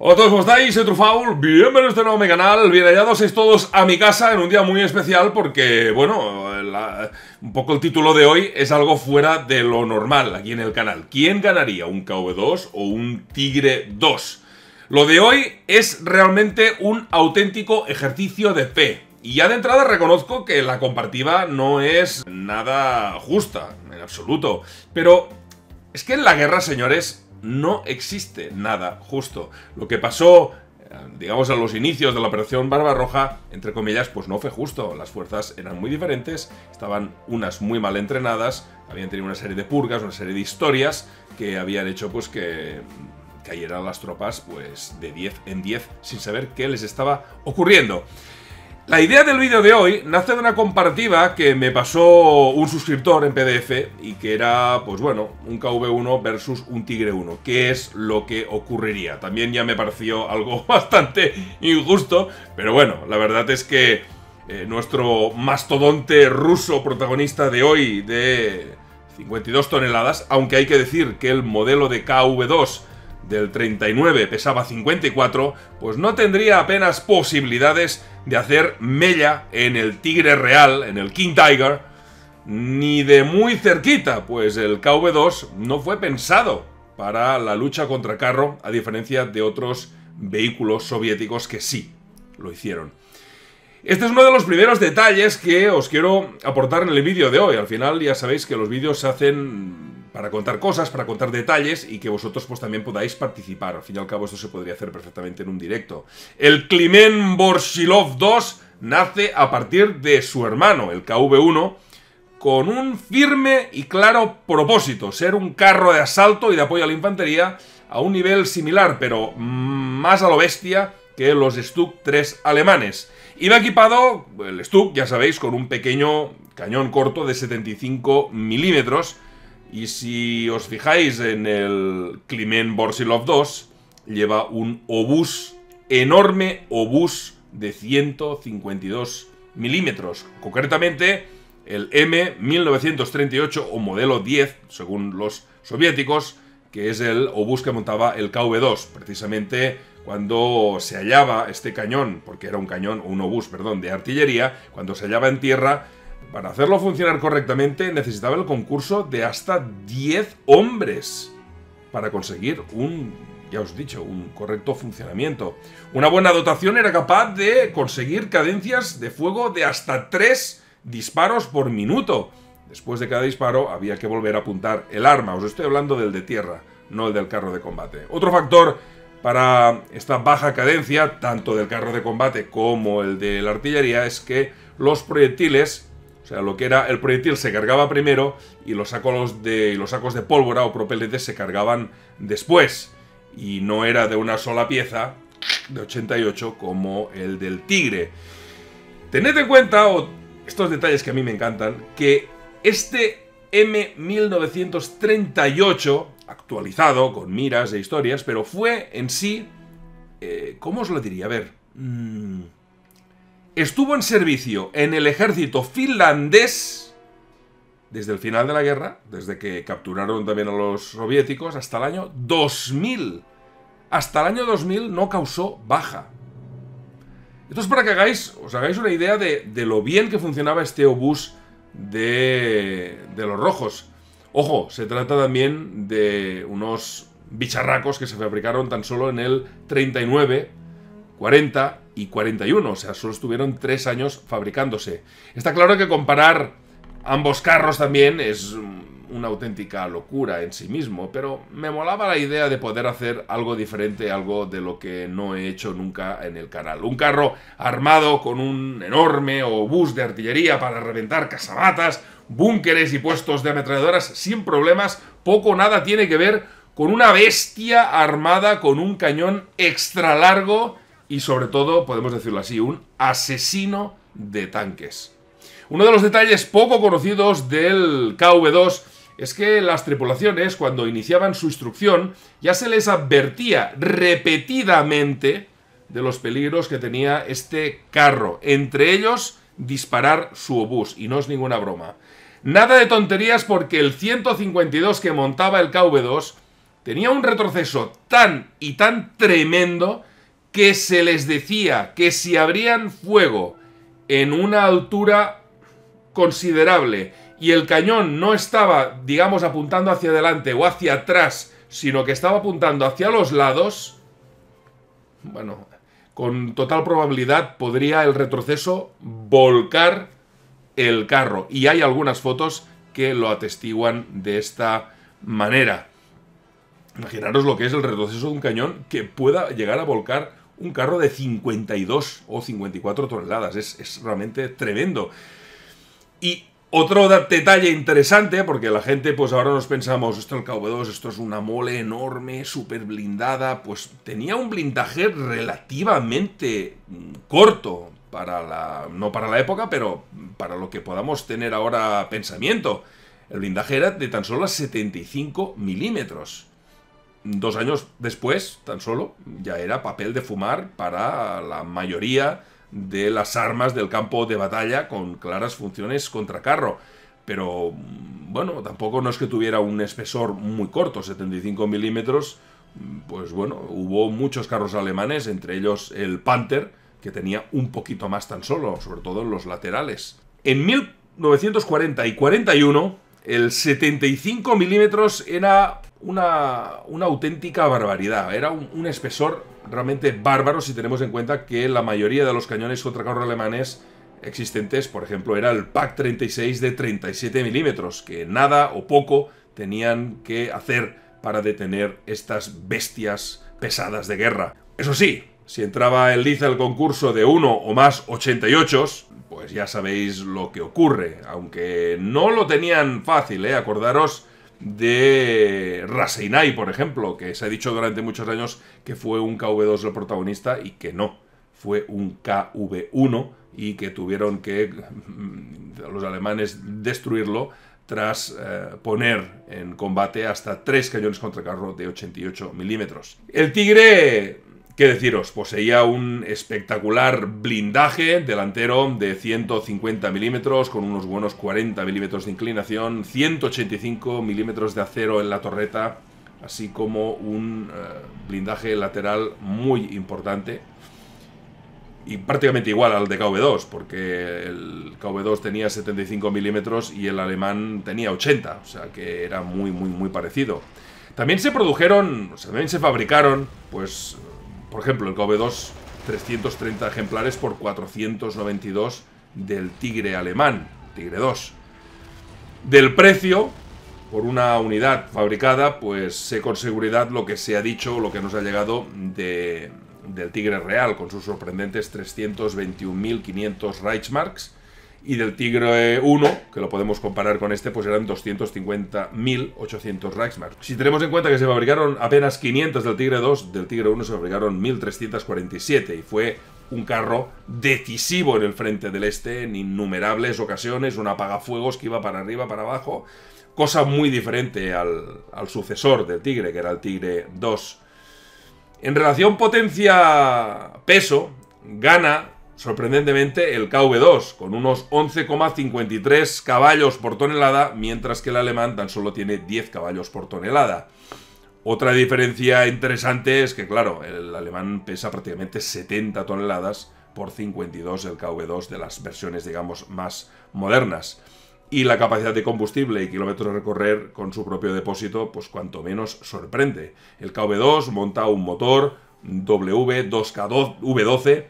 Hola a todos, ¿cómo estáis? Soy TrueFoul, bienvenidos de nuevo a mi canal, bien hallados es todos a mi casa en un día muy especial porque, bueno, un poco el título de hoy es algo fuera de lo normal aquí en el canal. ¿Quién ganaría, un KV-2 o un Tigre-2? Lo de hoy es realmente un auténtico ejercicio de fe. Y ya de entrada reconozco que la comparativa no es nada justa, en absoluto. Pero es que en la guerra, señores, no existe nada justo. Lo que pasó, digamos, a los inicios de la Operación Barbarroja, entre comillas, pues no fue justo. Las fuerzas eran muy diferentes, estaban unas muy mal entrenadas, habían tenido una serie de purgas, una serie de historias que habían hecho pues que cayeran las tropas pues de 10 en 10 sin saber qué les estaba ocurriendo. La idea del vídeo de hoy nace de una comparativa que me pasó un suscriptor en PDF y que era, pues bueno, un KV-1 versus un Tigre-1. ¿Qué es lo que ocurriría? También ya me pareció algo bastante injusto, pero bueno, la verdad es que nuestro mastodonte ruso protagonista de hoy de 52 toneladas, aunque hay que decir que el modelo de KV-2 del 39 pesaba 54, pues no tendría apenas posibilidades de hacer mella en el Tigre Real, en el King Tiger, ni de muy cerquita, pues el KV-2 no fue pensado para la lucha contra carro, a diferencia de otros vehículos soviéticos que sí lo hicieron. Este es uno de los primeros detalles que os quiero aportar en el vídeo de hoy. Al final ya sabéis que los vídeos se hacen para contar cosas, para contar detalles y que vosotros pues también podáis participar. Al fin y al cabo esto se podría hacer perfectamente en un directo. El Kliment Voroshilov 2 nace a partir de su hermano, el KV-1, con un firme y claro propósito: ser un carro de asalto y de apoyo a la infantería a un nivel similar, pero más a lo bestia que los StuG 3 alemanes. Iba equipado, el StuG, ya sabéis, con un pequeño cañón corto de 75 milímetros. Y si os fijáis en el Kliment Voroshilov 2, lleva un obús, enorme obús de 152 milímetros. Concretamente, el M1938 o modelo 10, según los soviéticos, que es el obús que montaba el KV-2. Precisamente cuando se hallaba este cañón, porque era un cañón, o un obús, perdón, de artillería, cuando se hallaba en tierra, para hacerlo funcionar correctamente necesitaba el concurso de hasta 10 hombres para conseguir un, ya os he dicho, un correcto funcionamiento. Una buena dotación era capaz de conseguir cadencias de fuego de hasta 3 disparos por minuto. Después de cada disparo había que volver a apuntar el arma. Os estoy hablando del de tierra, no el del carro de combate. Otro factor para esta baja cadencia, tanto del carro de combate como el de la artillería, es que los proyectiles, o sea, lo que era el proyectil se cargaba primero y los sacos de pólvora o propeletes se cargaban después. Y no era de una sola pieza de 88 como el del Tigre. Tened en cuenta, estos detalles que a mí me encantan, que este M1938, actualizado con miras e historias, pero fue en sí, ¿cómo os lo diría? A ver, estuvo en servicio en el ejército finlandés desde el final de la guerra, desde que capturaron también a los soviéticos, hasta el año 2000. Hasta el año 2000 no causó baja. Esto es para que os hagáis una idea de lo bien que funcionaba este obús de los rojos. Ojo, se trata también de unos bicharracos que se fabricaron tan solo en el 39, 40... y 41, o sea, solo estuvieron 3 años fabricándose. Está claro que comparar ambos carros también es una auténtica locura en sí mismo, pero me molaba la idea de poder hacer algo diferente, algo de lo que no he hecho nunca en el canal. Un carro armado con un enorme obús de artillería para reventar casamatas, búnkeres y puestos de ametralladoras sin problemas, poco o nada tiene que ver con una bestia armada con un cañón extra largo y sobre todo, podemos decirlo así, un asesino de tanques. Uno de los detalles poco conocidos del KV-2 es que las tripulaciones, cuando iniciaban su instrucción, ya se les advertía repetidamente de los peligros que tenía este carro. Entre ellos, disparar su obús, y no es ninguna broma. Nada de tonterías, porque el 152 que montaba el KV-2 tenía un retroceso tan y tan tremendo que se les decía que si abrían fuego en una altura considerable y el cañón no estaba, digamos, apuntando hacia adelante o hacia atrás, sino que estaba apuntando hacia los lados, bueno, con total probabilidad podría el retroceso volcar el carro. Y hay algunas fotos que lo atestiguan de esta manera. Imaginaros lo que es el retroceso de un cañón que pueda llegar a volcar un carro de 52 o 54 toneladas. Es realmente tremendo. Y otro detalle interesante, porque la gente, pues ahora nos pensamos, esto el KV-2, esto es una mole enorme, súper blindada, pues tenía un blindaje relativamente corto, no para la época, pero para lo que podamos tener ahora pensamiento. El blindaje era de tan solo 75 milímetros. 2 años después, tan solo, ya era papel de fumar para la mayoría de las armas del campo de batalla con claras funciones contra carro. Pero, bueno, tampoco no es que tuviera un espesor muy corto, 75 milímetros, pues bueno, hubo muchos carros alemanes, entre ellos el Panther, que tenía un poquito más tan solo, sobre todo en los laterales. En 1940 y 41, el 75 milímetros era una auténtica barbaridad, era un espesor realmente bárbaro si tenemos en cuenta que la mayoría de los cañones contra carros alemanes existentes, por ejemplo, era el PAK 36 de 37 milímetros, que nada o poco tenían que hacer para detener estas bestias pesadas de guerra. Eso sí, si entraba en liza el concurso de uno o más 88s, pues ya sabéis lo que ocurre, aunque no lo tenían fácil, ¿eh? Acordaros de Raseiniai, por ejemplo, que se ha dicho durante muchos años que fue un KV-2 el protagonista y que no, fue un KV-1 y que tuvieron que los alemanes destruirlo tras poner en combate hasta 3 cañones contra carro de 88 milímetros. El Tigre, qué deciros, poseía un espectacular blindaje delantero de 150 milímetros con unos buenos 40 milímetros de inclinación, 185 milímetros de acero en la torreta, así como un blindaje lateral muy importante y prácticamente igual al de KV-2, porque el KV-2 tenía 75 milímetros y el alemán tenía 80, o sea que era muy parecido. También se produjeron, también se fabricaron, pues, por ejemplo, el KV-2, 330 ejemplares por 492 del Tigre alemán, Tigre-2. Del precio, por una unidad fabricada, pues sé con seguridad lo que se ha dicho, lo que nos ha llegado del Tigre Real, con sus sorprendentes 321.500 Reichsmarks, y del Tigre 1, que lo podemos comparar con este, pues eran 250.800 Reichsmark. Si tenemos en cuenta que se fabricaron apenas 500 del Tigre 2, del Tigre 1 se fabricaron 1.347 y fue un carro decisivo en el frente del este en innumerables ocasiones, un apagafuegos que iba para arriba, para abajo, cosa muy diferente al sucesor del Tigre, que era el Tigre 2. En relación potencia-peso, gana sorprendentemente el KV-2, con unos 11,53 caballos por tonelada, mientras que el alemán tan solo tiene 10 caballos por tonelada. Otra diferencia interesante es que, claro, el alemán pesa prácticamente 70 toneladas por 52 el KV-2 de las versiones, digamos, más modernas. Y la capacidad de combustible y kilómetros a recorrer con su propio depósito, pues cuanto menos sorprende. El KV-2 monta un motor W2K2,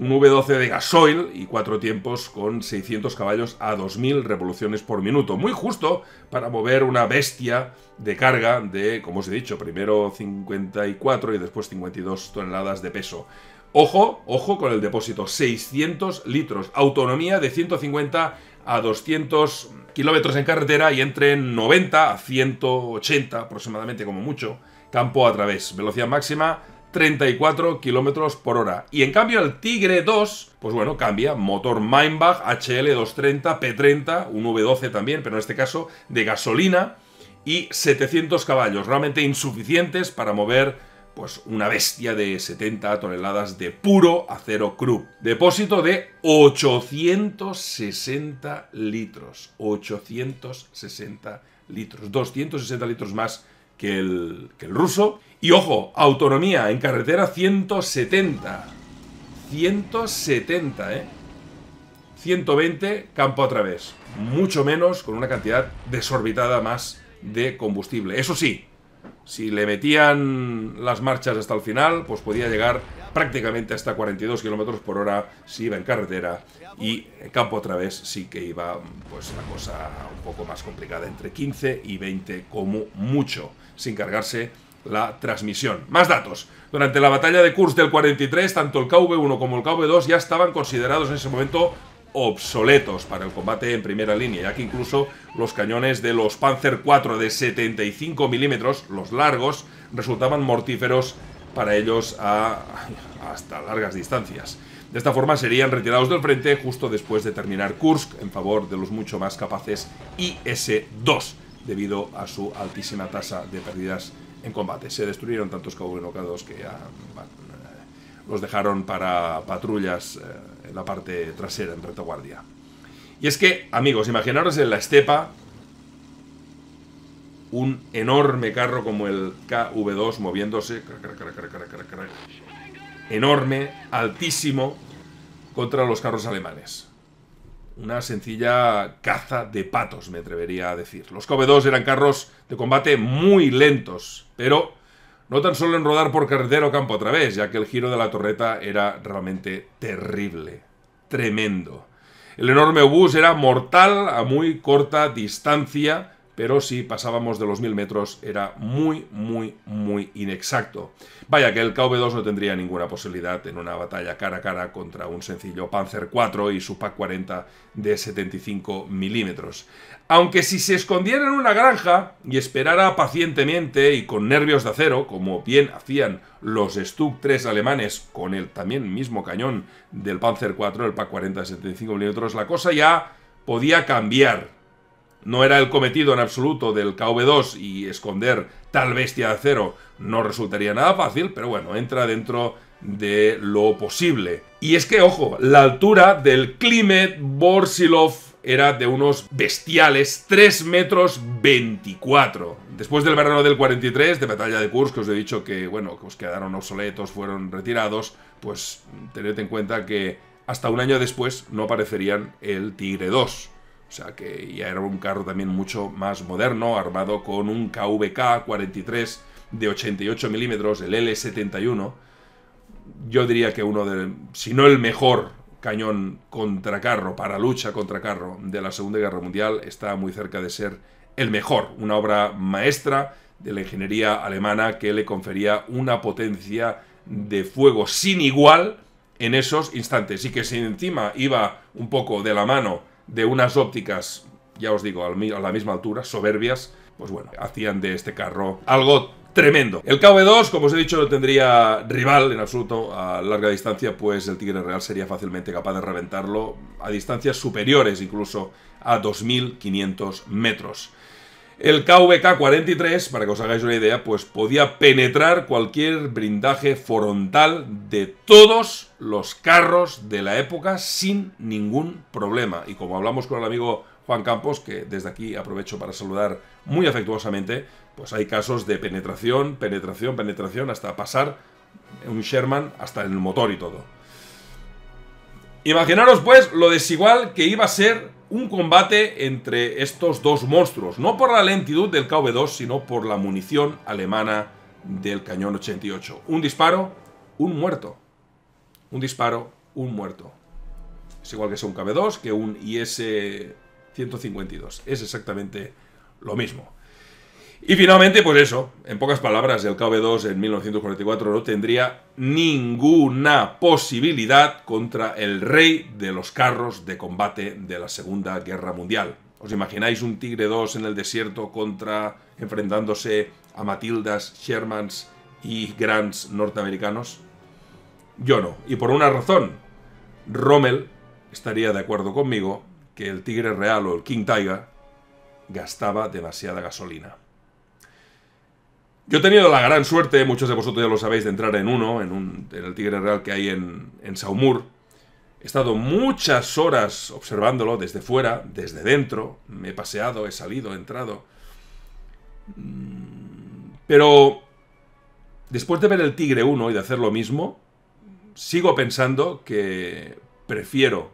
un V12 de gasoil y 4 tiempos con 600 caballos a 2000 revoluciones por minuto. Muy justo para mover una bestia de carga de, como os he dicho, primero 54 y después 52 toneladas de peso. Ojo, ojo con el depósito, 600 litros, autonomía de 150 a 200 kilómetros en carretera y entre 90 a 180 aproximadamente como mucho, campo a través, velocidad máxima 34 kilómetros por hora. Y en cambio el Tigre 2, pues bueno, cambia, motor Maybach HL230 P30, un V12 también, pero en este caso de gasolina, y 700 caballos, realmente insuficientes para mover pues una bestia de 70 toneladas de puro acero cru. Depósito de 860 litros, 260 litros más que el ruso. Y ojo, autonomía en carretera 170. 170, 120 campo a través. Mucho menos, con una cantidad desorbitada más de combustible. Eso sí, si le metían las marchas hasta el final, pues podía llegar prácticamente hasta 42 km por hora si iba en carretera, y en campo a través sí que iba pues la cosa un poco más complicada, entre 15 y 20 como mucho, sin cargarse la transmisión. Más datos. Durante la batalla de Kursk del 43, tanto el KV-1 como el KV-2 ya estaban considerados en ese momento obsoletos para el combate en primera línea, ya que incluso los cañones de los Panzer IV de 75 milímetros, los largos, resultaban mortíferos para ellos hasta largas distancias. De esta forma serían retirados del frente justo después de terminar Kursk en favor de los mucho más capaces IS-2, debido a su altísima tasa de pérdidas en combate. Se destruyeron tantos KV-1 K2 que ya los dejaron para patrullas en la parte trasera, en retaguardia. Y es que, amigos, imaginaros en la estepa un enorme carro como el KV-2 moviéndose, enorme, altísimo, contra los carros alemanes. Una sencilla caza de patos, me atrevería a decir. Los KV-2 eran carros de combate muy lentos, pero no tan solo en rodar por carretera o campo a través, ya que el giro de la torreta era realmente terrible, tremendo. El enorme obús era mortal a muy corta distancia, pero si pasábamos de los 1000 metros era muy inexacto. Vaya que el KV-2 no tendría ninguna posibilidad en una batalla cara a cara contra un sencillo Panzer IV y su PAK 40 de 75 milímetros. Aunque si se escondiera en una granja y esperara pacientemente y con nervios de acero, como bien hacían los StuG 3 alemanes con el también mismo cañón del Panzer IV, el PAK 40 de 75 milímetros, la cosa ya podía cambiar. No era el cometido en absoluto del KV-2 y esconder tal bestia de acero no resultaría nada fácil, pero bueno, entra dentro de lo posible. Y es que, ojo, la altura del Kliment Voroshilov era de unos bestiales 3,24 metros. Después del verano del 43, de batalla de Kursk, que os he dicho que, bueno, que os quedaron obsoletos, fueron retirados, pues tened en cuenta que hasta un año después no aparecerían el Tigre-2. O sea que ya era un carro también mucho más moderno, armado con un KwK 43 de 88 milímetros, el L-71. Yo diría que uno de, si no el mejor cañón contra carro, para lucha contra carro de la Segunda Guerra Mundial, está muy cerca de ser el mejor. Una obra maestra de la ingeniería alemana que le confería una potencia de fuego sin igual en esos instantes. Y que si encima iba un poco de la mano de unas ópticas, ya os digo, a la misma altura, soberbias, pues bueno, hacían de este carro algo tremendo. El KV-2, como os he dicho, no tendría rival en absoluto a larga distancia, pues el Tigre Real sería fácilmente capaz de reventarlo a distancias superiores, incluso a 2.500 metros. El KwK 43, para que os hagáis una idea, pues podía penetrar cualquier blindaje frontal de todos los carros de la época sin ningún problema. Y como hablamos con el amigo Juan Campos, que desde aquí aprovecho para saludar muy afectuosamente, pues hay casos de penetración, penetración, penetración, hasta pasar un Sherman hasta el motor y todo. Imaginaros pues lo desigual que iba a ser un combate entre estos dos monstruos, no por la lentitud del KV-2, sino por la munición alemana del cañón 88. Un disparo, un muerto. Un disparo, un muerto. Es igual que sea un KV-2 que un IS-152. Es exactamente lo mismo. Y finalmente, pues eso, en pocas palabras, el KV-2 en 1944 no tendría ninguna posibilidad contra el rey de los carros de combate de la Segunda Guerra Mundial. ¿Os imagináis un Tigre-2 en el desierto enfrentándose a Matildas, Shermans y Grants norteamericanos? Yo no, y por una razón. Rommel estaría de acuerdo conmigo que el Tigre Real o el King Tiger gastaba demasiada gasolina. Yo he tenido la gran suerte, muchos de vosotros ya lo sabéis, de entrar en en el Tigre Real que hay en Saumur. He estado muchas horas observándolo desde fuera, desde dentro. Me he paseado, he salido, he entrado. Pero después de ver el Tigre 1 y de hacer lo mismo, sigo pensando que prefiero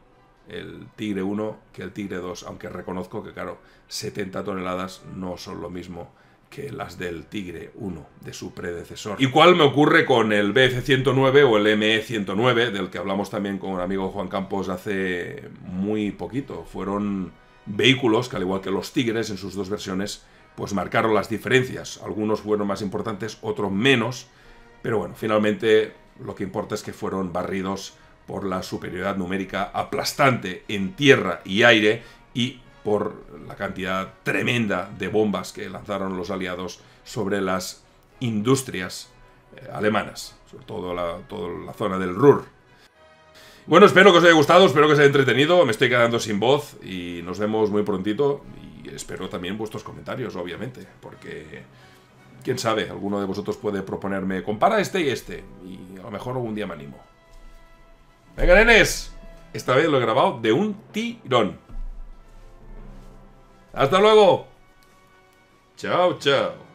el Tigre 1 que el Tigre 2, aunque reconozco que, claro, 70 toneladas no son lo mismo que las del Tigre 1, de su predecesor. Igual me ocurre con el Bf 109 o el ME 109, del que hablamos también con el amigo Juan Campos hace muy poquito. Fueron vehículos que, al igual que los Tigres en sus dos versiones, pues marcaron las diferencias. Algunos fueron más importantes, otros menos, pero bueno, finalmente lo que importa es que fueron barridos por la superioridad numérica aplastante en tierra y aire y por la cantidad tremenda de bombas que lanzaron los aliados sobre las industrias alemanas, sobre todo toda la zona del Ruhr. Bueno, espero que os haya gustado, espero que os haya entretenido, me estoy quedando sin voz y nos vemos muy prontito y espero también vuestros comentarios, obviamente, porque quién sabe, alguno de vosotros puede proponerme, compara este y este, y a lo mejor algún día me animo. ¡Venga, nenes! Esta vez lo he grabado de un tirón. ¡Hasta luego! ¡Chao, chao!